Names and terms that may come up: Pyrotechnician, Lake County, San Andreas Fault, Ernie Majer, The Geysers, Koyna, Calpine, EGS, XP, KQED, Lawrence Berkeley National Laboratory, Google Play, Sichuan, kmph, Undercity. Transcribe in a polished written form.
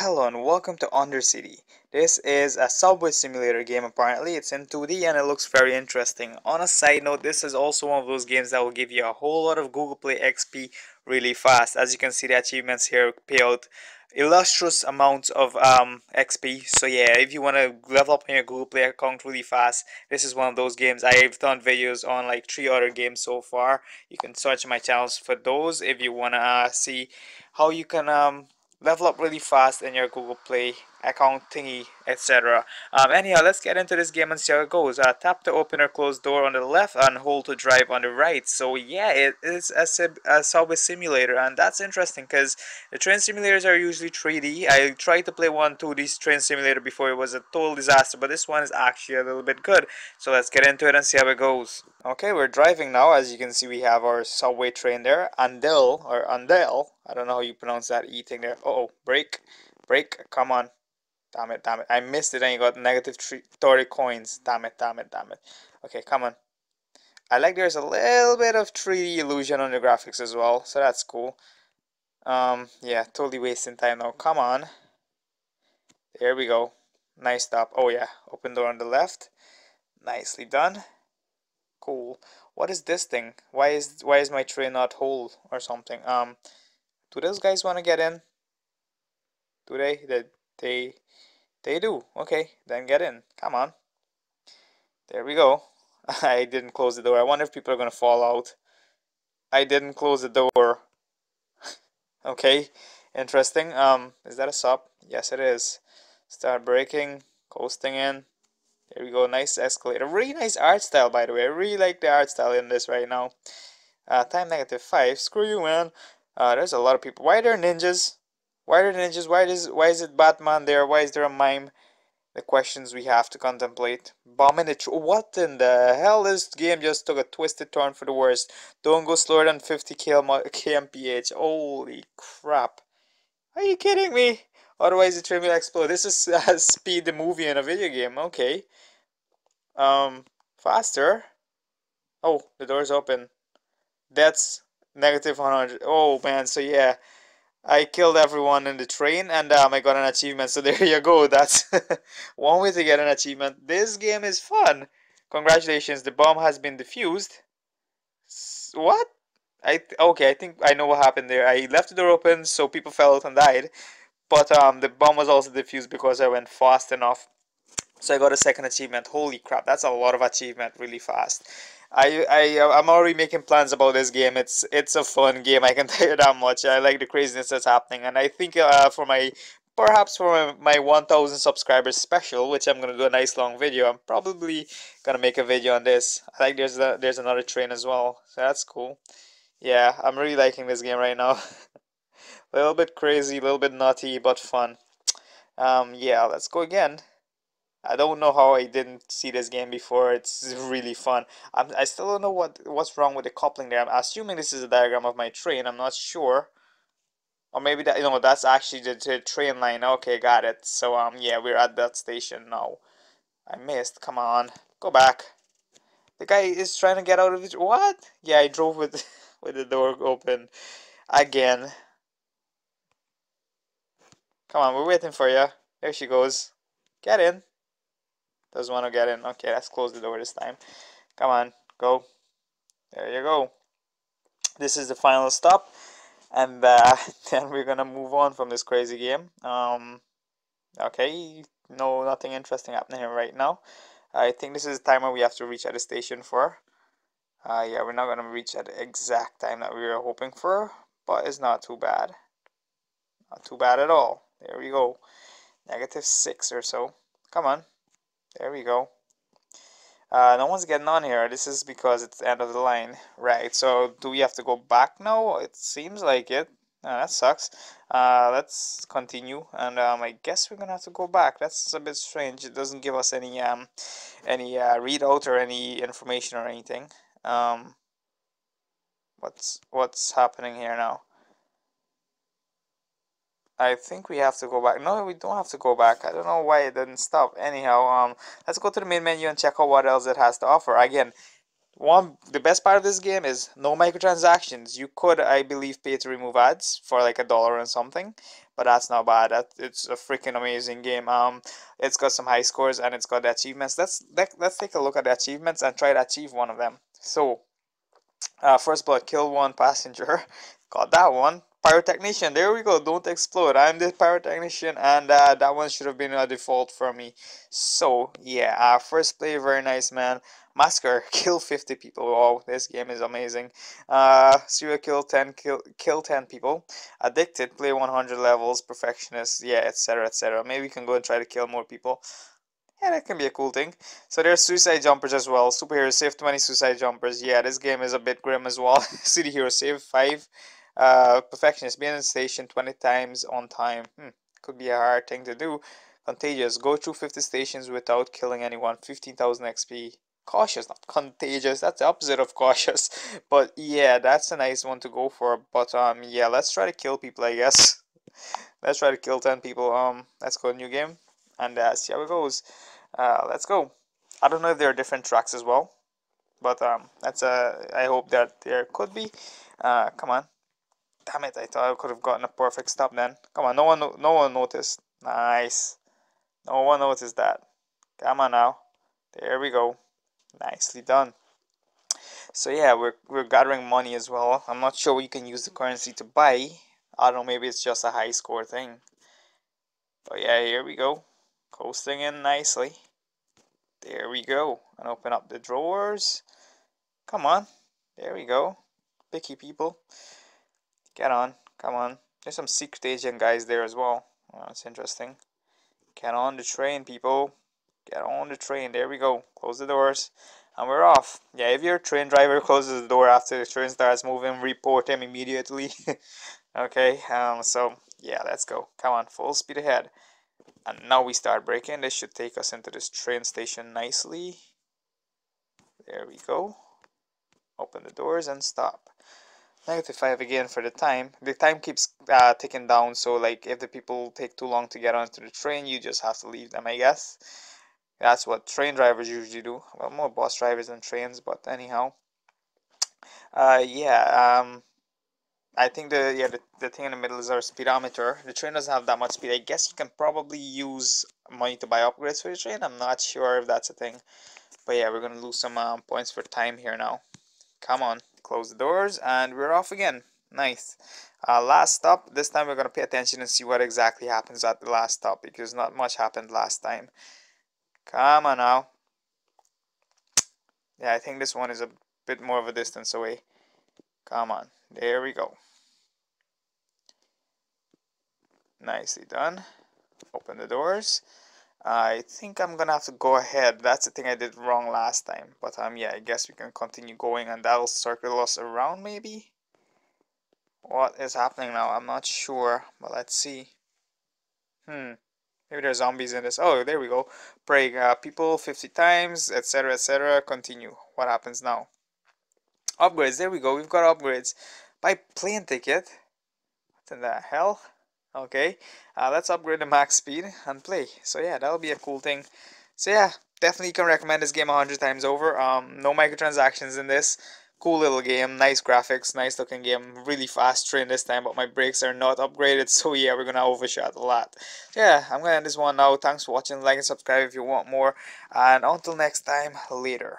Hello and welcome to Undercity. This is a subway simulator game. Apparently it's in 2D and it looks very interesting. On a side note, this is also one of those games that will give you a whole lot of Google Play XP really fast. As you can see, the achievements here pay out illustrious amounts of XP. So yeah, if you want to level up on your Google Play account really fast, this is one of those games. I've done videos on like 3 other games so far. You can search my channels for those if you want to see how you can level up really fast in your Google Play account thingy, etc. Anyhow, let's get into this game and see how it goes. Tap to open or close door on the left and hold to drive on the right. So yeah, it is a subway simulator, and that's interesting because the train simulators are usually 3D. I tried to play one 2D train simulator before. It was a total disaster, but this one is actually a little bit good. So let's get into it and see how it goes. Okay, we're driving now. As you can see, we have our subway train there, Andel. I don't know how you pronounce that E thing there. Oh, break, come on. Damn it. I missed it and you got negative 30 coins. Damn it. Okay, come on. I like there's a little bit of 3D illusion on the graphics as well, so that's cool. Yeah, totally wasting time now. Come on. There we go. Nice stop. Oh yeah, open door on the left. Nicely done. Cool. What is this thing? Why is my train not whole or something? Do those guys want to get in? Do they? They do. Okay, then get in. Come on. There we go. I didn't close the door. I wonder if people are going to fall out. I didn't close the door. Okay, interesting. Is that a sub? Yes, it is. Start braking, coasting in. There we go. Nice escalator. Really nice art style, by the way. I really like the art style in this right now. Time negative 5. Screw you, man. There's a lot of people. Why are there ninjas? Why is it Batman there? Why is there a mime? The questions we have to contemplate. What in the hell? This game just took a twisted turn for the worst. Don't go slower than 50 kmph. Holy crap. Are you kidding me? Otherwise the train will explode. This is Speed the movie in a video game. Okay. Faster. Oh, the door's open. That's negative 100. Oh man, so yeah, I killed everyone in the train and I got an achievement, so there you go. That's one way to get an achievement. This game is fun. Congratulations, the bomb has been defused. What? Okay, I think I know what happened there. I left the door open so people fell out and died, but the bomb was also defused because I went fast enough. So I got a second achievement. Holy crap, that's a lot of achievement really fast. I'm already making plans about this game. It's a fun game, I can tell you that much. I like the craziness that's happening, and I think for my 1000 subscribers special, which I'm gonna do a nice long video. I'm probably gonna make a video on this. I like there's another train as well, so that's cool. Yeah, I'm really liking this game right now. A little bit crazy, a little bit nutty, but fun. Yeah, let's go again. I don't know how I didn't see this game before. It's really fun. I still don't know what's wrong with the coupling there. I'm assuming this is a diagram of my train. I'm not sure. Or maybe that, you know, that's actually the train line. Okay, got it. So yeah, we're at that station now. I missed. Come on, go back. The guy is trying to get out of it. What? Yeah, I drove with the door open again. Come on, we're waiting for you. There she goes. Get in. Doesn't want to get in. Okay, let's close the door this time. Come on, go. There you go. This is the final stop, and then we're gonna move on from this crazy game. Okay, no, nothing interesting happening here right now. I think this is the timer we have to reach at the station for. Yeah, we're not gonna reach at the exact time that we were hoping for, but it's not too bad. Not too bad at all. There we go. Negative 6 or so. Come on. There we go. No one's getting on here. This is because it's the end of the line. Right, so do we have to go back now? It seems like it. That sucks. Let's continue, and I guess we're gonna have to go back. That's a bit strange. It doesn't give us any readout or any information or anything. What's happening here now? I think we have to go back. No, we don't have to go back. I don't know why it didn't stop. Anyhow, let's go to the main menu and check out what else it has to offer. Again, the best part of this game is no microtransactions. You could, I believe, pay to remove ads for like $1 and something, but that's not bad. It's a freaking amazing game. It's got some high scores and it's got the achievements. Let's take a look at the achievements and try to achieve one of them. So, first blood, kill one passenger. Got that one. Pyrotechnician, there we go, don't explode. I'm the pyrotechnician, and that one should have been a default for me. So yeah, first play, very nice, man. Massacre, kill 50 people. Wow, this game is amazing. Serial kill 10, kill 10 people. Addicted, play 100 levels. Perfectionist, yeah, etc, etc. Maybe we can go and try to kill more people. Yeah, that can be a cool thing. So there's suicide jumpers as well. Superhero save 20 suicide jumpers. Yeah, this game is a bit grim as well. City hero save 5. Perfectionist, being in the station 20 times on time. Could be a hard thing to do. Contagious, go through 50 stations without killing anyone. 15,000 XP. Cautious, not contagious. That's the opposite of cautious. But yeah, that's a nice one to go for. But yeah, let's try to kill people, I guess. Let's try to kill 10 people. Let's go new game and see how it goes. Let's go. I don't know if there are different tracks as well, but that's I hope that there could be. Come on. Damn it, I thought I could have gotten a perfect stop then. Come on, no one noticed. Nice. No one noticed that. Come on now. There we go. Nicely done. So yeah, we're gathering money as well. I'm not sure you can use the currency to buy. I don't know, maybe it's just a high score thing. But yeah, here we go. Coasting in nicely. There we go. And open up the drawers. Come on. There we go. Picky people. Get on, come on. There's some secret agent guys there as well. Oh, that's interesting. Get on the train, people. Get on the train. There we go. Close the doors. And we're off. Yeah, if your train driver closes the door after the train starts moving, report him immediately. Okay, so yeah, let's go. Come on, full speed ahead. And now we start braking. This should take us into this train station nicely. There we go. Open the doors and stop. -5 again for the time. The time keeps ticking down, so like if the people take too long to get onto the train, you just have to leave them, I guess. That's what train drivers usually do. Well, more bus drivers than trains, but anyhow. Yeah, I think the thing in the middle is our speedometer. The train doesn't have that much speed. I guess you can probably use money to buy upgrades for the train. I'm not sure if that's a thing. But yeah, we're gonna lose some points for time here now. Come on. Close the doors and we're off again. Nice. Last stop. This time we're going to pay attention and see what exactly happens at the last stop, because not much happened last time. Come on now. Yeah, I think this one is a bit more of a distance away. Come on. There we go. Nicely done. Open the doors. I think I'm gonna have to go ahead. That's the thing I did wrong last time. But yeah, I guess we can continue going and that'll circle us around maybe. What is happening now? I'm not sure, but let's see. Maybe there's zombies in this. Oh, there we go. Pray people 50 times, etc, etc. Continue. What happens now? Upgrades. There we go. We've got upgrades. Buy plane ticket. What in the hell? Okay, let's upgrade the max speed and play. So yeah, that'll be a cool thing. So yeah, definitely can recommend this game 100 times over. No microtransactions in this. Cool little game, nice graphics, nice looking game. Really fast train this time, but my brakes are not upgraded. So yeah, we're gonna overshot a lot. So yeah, I'm gonna end this one now. Thanks for watching. Like and subscribe if you want more. And until next time, later.